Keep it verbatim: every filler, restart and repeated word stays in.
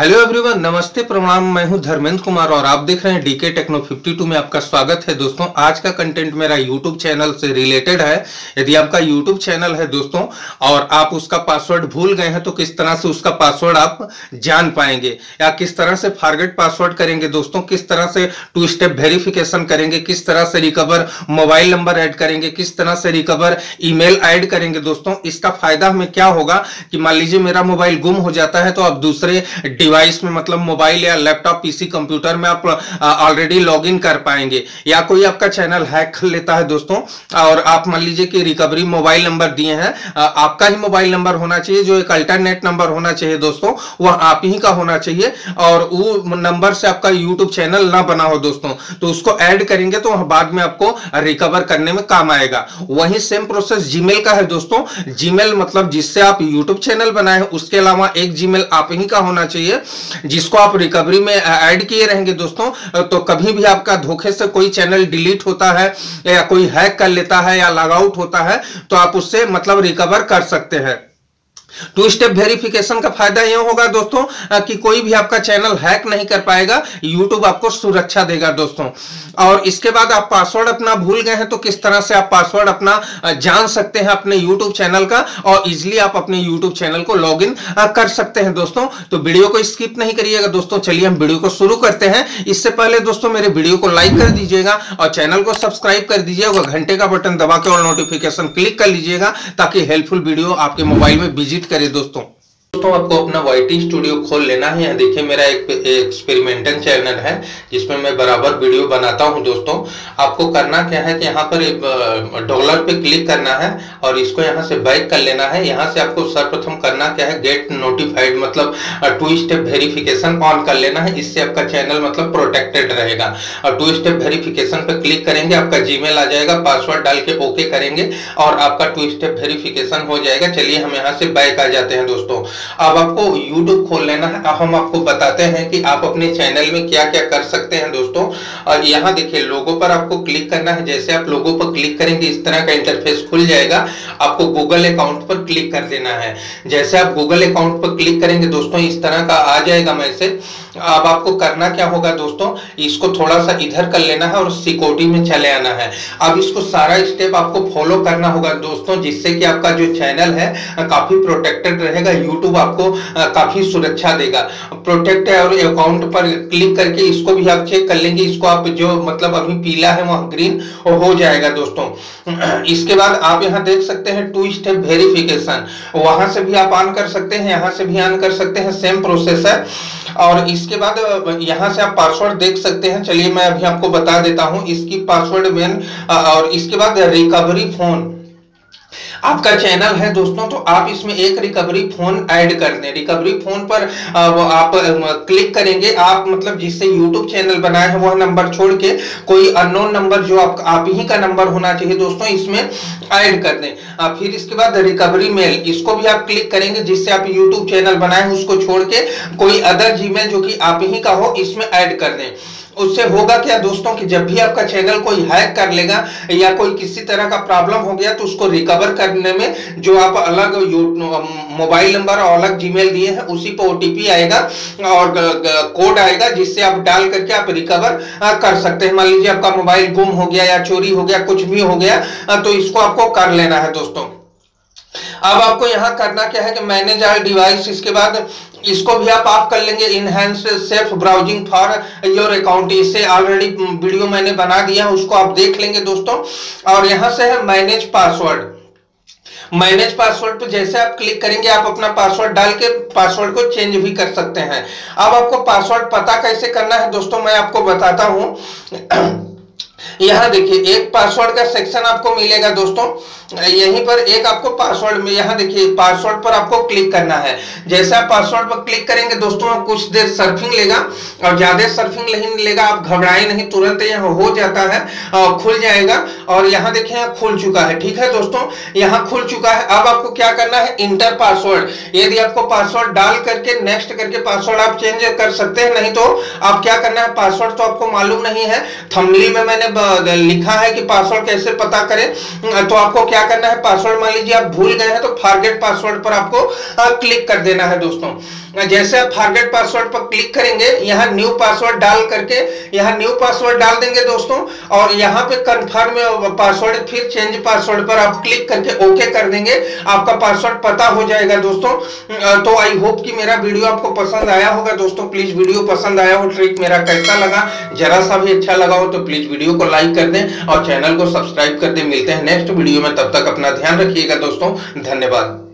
Hello everyone, नमस्ते, प्रणाम। मैं हूं धर्मेंद्र कुमार और आप देख रहे हैं डीके टेक्नो फिफ्टी टू में आपका स्वागत है। दोस्तों, आज का कंटेंट मेरा YouTube चैनल से रिलेटेड है। यदि आपका YouTube चैनल है दोस्तों और आप उसका पासवर्ड भूल गए हैं तो किस तरह से उसका पासवर्ड आप जान पाएंगे या किस तरह से फॉरगेट पासवर्ड करेंगे दोस्तों, किस तरह से टू स्टेप वेरिफिकेशन करेंगे, किस तरह से रिकवर मोबाइल नंबर ऐड करेंगे, किस तरह से रिकवर ईमेल ऐड करेंगे दोस्तों। इसका फायदा हमें क्या होगा कि मान लीजिए मेरा मोबाइल गुम हो जाता है तो आप दूसरे डिवाइस में, मतलब मोबाइल या लैपटॉप, पीसी, कंप्यूटर में आप ऑलरेडी लॉगिन कर पाएंगे। या कोई आपका चैनल हैक कर लेता है दोस्तों और आप मान लीजिए कि रिकवरी मोबाइल नंबर दिए हैं, आपका ही मोबाइल नंबर होना चाहिए, जो एक अल्टरनेट नंबर होना चाहिए दोस्तों, वह आप ही का होना चाहिए और वो नंबर से आपका यूट्यूब चैनल ना बना हो दोस्तों, तो उसको ऐड करेंगे तो बाद में आपको रिकवर करने में काम आएगा। वही सेम प्रोसेस जीमेल का है दोस्तों। जीमेल मतलब जिससे आप यूट्यूब चैनल बनाए हैं, उसके अलावा एक जीमेल आप ही का होना चाहिए जिसको आप रिकवरी में ऐड किए रहेंगे दोस्तों, तो कभी भी आपका धोखे से कोई चैनल डिलीट होता है या कोई हैक कर लेता है या लॉग आउट होता है तो आप उससे मतलब रिकवर कर सकते हैं। टू स्टेप वेरिफिकेशन का फायदा यह होगा दोस्तों कि कोई भी आपका चैनल हैक नहीं कर पाएगा, यूट्यूब आपको सुरक्षा देगा दोस्तों। और इसके बाद आप पासवर्ड अपना भूल गए हैं तो किस तरह से आप पासवर्ड अपना जान सकते हैं अपने यूट्यूब चैनल का और इजिली आप अपने यूट्यूब चैनल को लॉग इन कर सकते हैं दोस्तों। तो वीडियो को स्किप नहीं करिएगा दोस्तों। चलिए हम वीडियो को शुरू करते हैं। इससे पहले दोस्तों मेरे वीडियो को लाइक कर दीजिएगा और चैनल को सब्सक्राइब कर दीजिएगा, घंटे का बटन दबा के और नोटिफिकेशन क्लिक कर लीजिएगा ताकि हेल्पफुल वीडियो आपके मोबाइल में विजिट करें दोस्तों। दोस्तों आपको अपना वाईटी स्टूडियो खोल लेना है। यहाँ देखिए मेरा एक एक्सपेरिमेंटल चैनल है जिसमें मैं बराबर वीडियो बनाता हूँ दोस्तों। आपको करना क्या है कि यहाँ पर एक डॉलर पे क्लिक करना है और इसको यहाँ से बैक कर लेना है। यहाँ से आपको सर्वप्रथम करना क्या है, गेट नोटिफाइड मतलब टू स्टेप वेरिफिकेशन ऑन कर लेना है। इससे आपका चैनल मतलब प्रोटेक्टेड रहेगा। और टू स्टेप वेरिफिकेशन पर क्लिक करेंगे, आपका जीमेल आ जाएगा, पासवर्ड डाल के ओके करेंगे और आपका टू स्टेप वेरिफिकेशन हो जाएगा। चलिए हम यहाँ से बैक आ जाते हैं दोस्तों। अब आपको YouTube खोल लेना है। अब हम आपको बताते हैं कि आप अपने चैनल में क्या क्या कर सकते हैं दोस्तों। और यहाँ देखिए लोगो पर आपको क्लिक करना है। जैसे आप लोगो पर क्लिक करेंगे इस तरह का इंटरफेस खुल जाएगा। आपको Google अकाउंट पर क्लिक कर देना है। जैसे आप Google अकाउंट पर क्लिक करेंगे दोस्तों इस तरह का आ जाएगा मैसेज। अब आपको करना क्या होगा दोस्तों, इसको थोड़ा सा इधर कर लेना है और सिक्योरिटी में चले आना है। अब इसको सारा स्टेप आपको फॉलो करना होगा दोस्तों, जिससे कि आपका जो चैनल है काफी प्रोटेक्टेड रहेगा। यूट्यूब आपको काफी सुरक्षा देगा। प्रोटेक्ट और अकाउंट पर क्लिक करके इसको भी आप चेक कर लेंगे। इसको आप जो मतलब अभी पीला है वह ग्रीन हो जाएगा दोस्तों। इसके बाद आप यहाँ देख सकते हैं टू स्टेप वेरिफिकेशन, वहां से भी आप ऑन कर सकते हैं, यहाँ से भी ऑन कर सकते हैं, सेम प्रोसेस है। और इसके बाद यहाँ से आप पासवर्ड देख सकते हैं। चलिए मैं अभी आपको बता देता हूँ इसकी पासवर्ड मेन। और इसके बाद रिकवरी फोन, आपका चैनल है दोस्तों तो आप इसमें एक रिकवरी फोन ऐड कर दें। रिकवरी फोन पर आप क्लिक करेंगे, आप मतलब जिससे यूट्यूब चैनल बनाए हैं वह नंबर छोड़ के कोई अननोन नंबर जो आप, आप ही का नंबर होना चाहिए दोस्तों, इसमें ऐड कर दें। फिर इसके बाद रिकवरी मेल, इसको भी आप क्लिक करेंगे जिससे आप यूट्यूब चैनल बनाए उसको छोड़ के कोई अदर जीमेल जो कि आप ही का हो इसमें ऐड कर दें। उससे होगा क्या दोस्तों कि जब भी आपका चैनल कोई हैक कर लेगा या कोई किसी तरह का प्रॉब्लम हो गया तो उसको रिकवर करने में जो आप अलग मोबाइल नंबर और अलग जीमेल दिए हैं उसी पर ओटीपी आएगा और कोड आएगा जिससे आप डाल करके आप रिकवर कर सकते हैं। मान लीजिए आपका मोबाइल गुम हो गया या चोरी हो गया, कुछ भी हो गया तो इसको आपको कर लेना है दोस्तों। अब आपको यहाँ करना क्या है कि मैनेज ऑल डिवाइस, इसके बाद इसको भी आप ऑफ कर लेंगे। Enhance safe browsing for your account, इससे ऑलरेडी वीडियो मैंने बना दिया है, उसको आप देख लेंगे दोस्तों। और यहाँ से है मैनेज पासवर्ड। मैनेज पासवर्ड पे जैसे आप क्लिक करेंगे आप अपना पासवर्ड डाल के पासवर्ड को चेंज भी कर सकते हैं। अब आपको पासवर्ड पता कैसे करना है दोस्तों, मैं आपको बताता हूँ। यहाँ देखिए एक पासवर्ड का सेक्शन आपको मिलेगा दोस्तों, यहीं पर एक आपको पासवर्ड में, यहाँ देखिए पासवर्ड पर आपको क्लिक करना है। जैसे आप पासवर्ड पर क्लिक करेंगे दोस्तों कुछ देर सर्फिंग लेगा और ज्यादा सर्फिंग नहीं लेगा, आप घबराए नहीं, तुरंत यहाँ हो जाता है और खुल जाएगा। और यहाँ देखिए खुल चुका है, ठीक है दोस्तों, यहाँ खुल चुका है। अब आपको क्या करना है, इंटर पासवर्ड। यदि आपको पासवर्ड डाल करके नेक्स्ट करके पासवर्ड आप चेंज कर सकते हैं, नहीं तो आप क्या करना है, पासवर्ड तो आपको मालूम नहीं है, थंबनेल में मैंने लिखा है कि पासवर्ड कैसे पता करें, तो आपको क्या करना है, पासवर्ड मान लीजिए आप भूल गए हैं तो फॉरगेट पासवर्ड पर आपको क्लिक कर देना है दोस्तों। जैसे आप फॉरगेट पासवर्ड पर क्लिक करेंगे, यहाँ न्यू पासवर्ड डाल करके यहाँ न्यू पासवर्ड डाल देंगे दोस्तों, और यहाँ पे कंफर्म पासवर्ड फिर चेंज पासवर्ड पर आप क्लिक करके ओके कर देंगे, आपका पासवर्ड पता हो जाएगा दोस्तों। तो आई होप कि मेरा वीडियो आपको पसंद आया होगा दोस्तों। प्लीज वीडियो पसंद आया हो, ट्रिक मेरा कैसा लगा, जरा सा भी अच्छा लगा हो तो प्लीज वीडियो को लाइक कर दें और चैनल को सब्सक्राइब कर दें। मिलते हैं नेक्स्ट वीडियो में, तब तक अपना ध्यान रखिएगा दोस्तों, धन्यवाद।